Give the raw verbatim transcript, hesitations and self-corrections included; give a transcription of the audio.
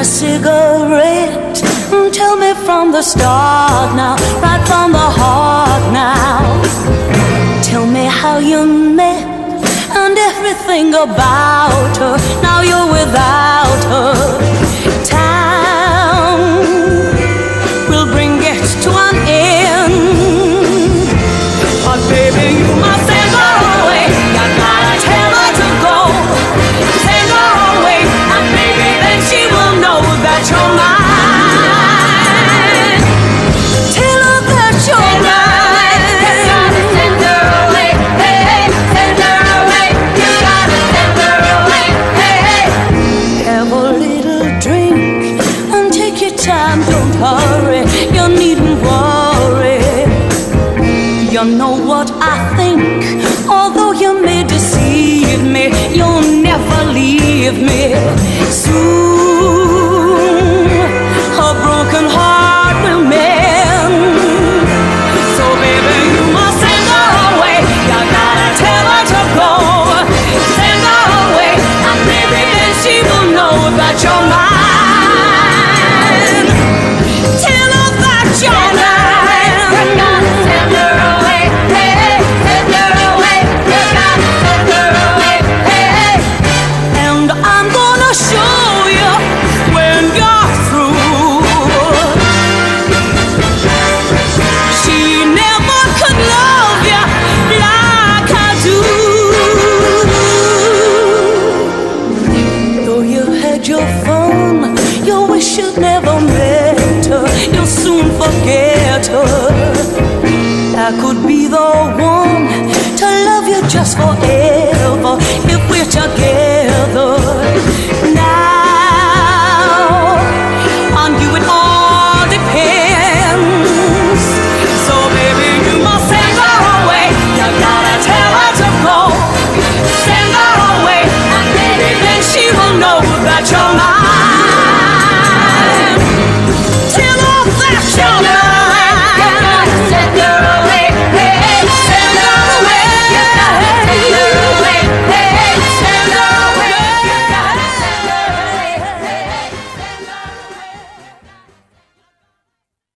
a cigarette. Tell me from the start now, right from the heart now. Tell me how you met and everything about her. Now you're without her. Time will bring it to an end. But baby, you must send her away. You gotta tell her to go. Send her away, and baby, then she will know that you're mine. You know what I think, although you may deceive me, you'll never leave me. Soon, a broken heart will mend. So baby, you must send her away. You gotta tell her to go. Send her away, and baby, then she will know that you're mine. Tell her that you're mine. I could be the one to love you just forever.